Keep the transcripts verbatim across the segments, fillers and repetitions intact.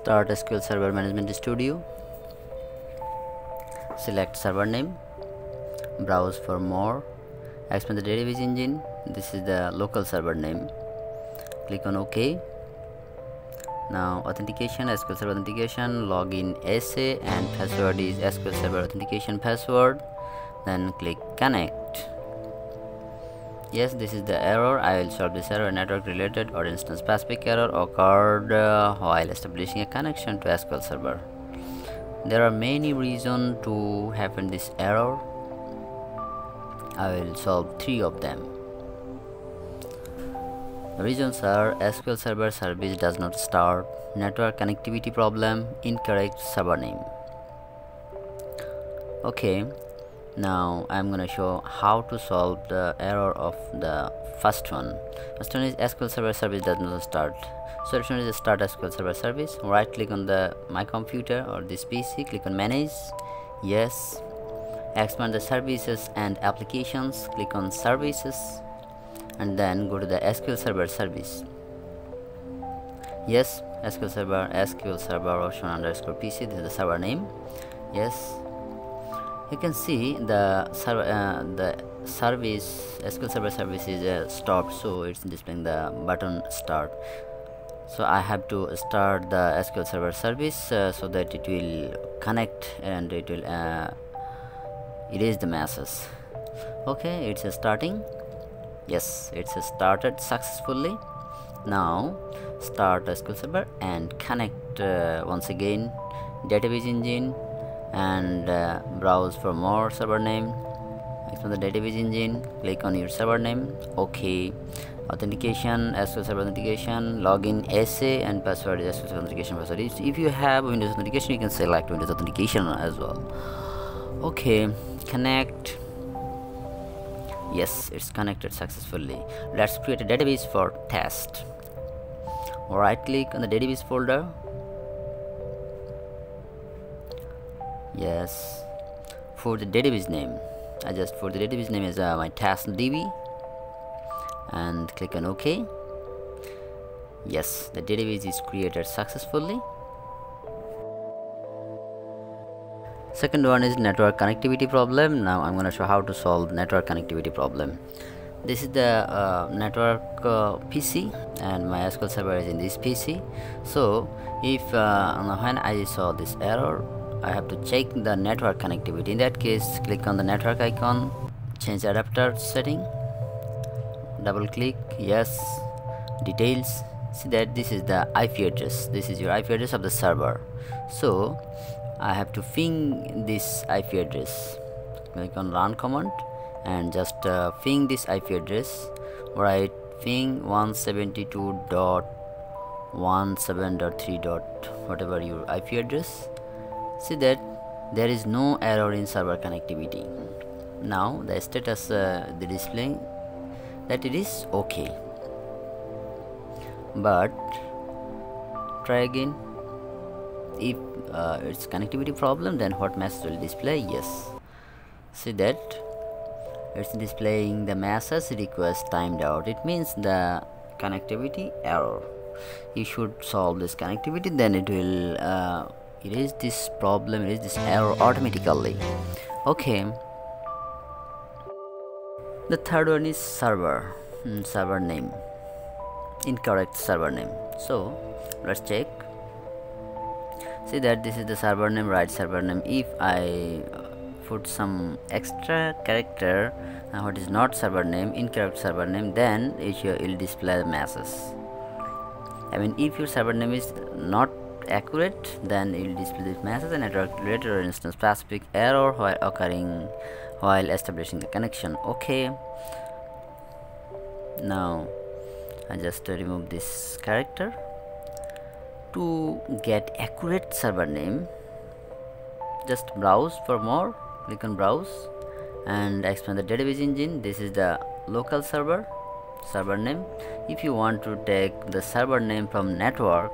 Start S Q L Server Management Studio. Select server name. Browse for more. Expand the database engine. This is the local server name. Click on OK. Now authentication, S Q L Server authentication, login S A, and password is S Q L Server authentication password. Then click connect. Yes, this is the error. I will solve this error. Network related or instance specific error occurred uh, while establishing a connection to S Q L Server. There are many reasons to happen this error. I will solve three of them. The reasons are S Q L Server service does not start, network connectivity problem, incorrect server name. Okay, now I'm gonna show how to solve the error of the first one. First one is S Q L Server service does not start. Solution is start S Q L Server service. Right click on the my computer or this P C, click on manage. Yes. Expand the services and applications, click on services, and then go to the S Q L Server service. Yes, S Q L Server, S Q L Server option underscore P C, this is the server name. Yes, you can see the server, uh, the service, S Q L Server service is uh, stopped, so it's displaying the button start. So I have to start the S Q L Server service uh, so that it will connect and it will uh, erase the messes. Okay, it's uh, starting. Yes, it's started successfully. Now start S Q L Server and connect uh, once again database engine and uh, browse for more server name. Expand the database engine, click on your server name. Okay, authentication, S Q L Server authentication, login S A, and password is S Q L Server authentication password. If you have Windows authentication, you can select Windows authentication as well. Okay, connect. Yes, it's connected successfully. Let's create a database for test. Right click on the database folder. Yes, for the database name, I just for the database name is uh, my test D B, and click on OK. Yes, the database is created successfully. Second one is network connectivity problem. Now I'm going to show how to solve network connectivity problem. This is the uh, network uh, P C, and my S Q L Server is in this P C. So if uh, when I saw this error, I have to check the network connectivity. In that case, click on the network icon, change adapter setting, double click, yes, details. See that this is the I P address. This is your I P address of the server. So I have to ping this I P address. Click on run command and just uh, ping this I P address. Write ping one seventy-two dot one seventeen dot three. Whatever your I P address. See that there is no error in server connectivity. Now the status uh, the display that it is okay. But try again. If uh, it's connectivity problem, then what message will display? Yes, see that it's displaying the message request timed out. It means the connectivity error. You should solve this connectivity, then it will uh, erase this problem, erase this error automatically. Okay, the third one is server mm, server name, incorrect server name. So let's check. See that this is the server name, right server name. If I put some extra character uh, what is not server name, incorrect server name, then it will display the message. I mean, if your server name is not accurate, then it will display this message and network related or instance specific error while occurring while establishing the connection. Okay, now I just remove this character. To get accurate server name, just browse for more, click on browse and expand the database engine. This is the local server server name. If you want to take the server name from network,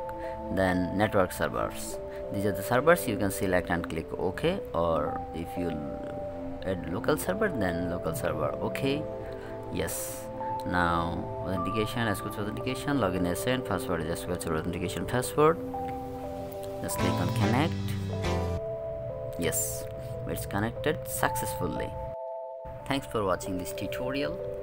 then network servers, these are the servers. You can select and click OK, or if you add local server, then local server. Okay, yes. Now authentication, S Q L Server authentication, login S A, and password is S Q L Server authentication password. Just click on connect. Yes, it's connected successfully. Thanks for watching this tutorial.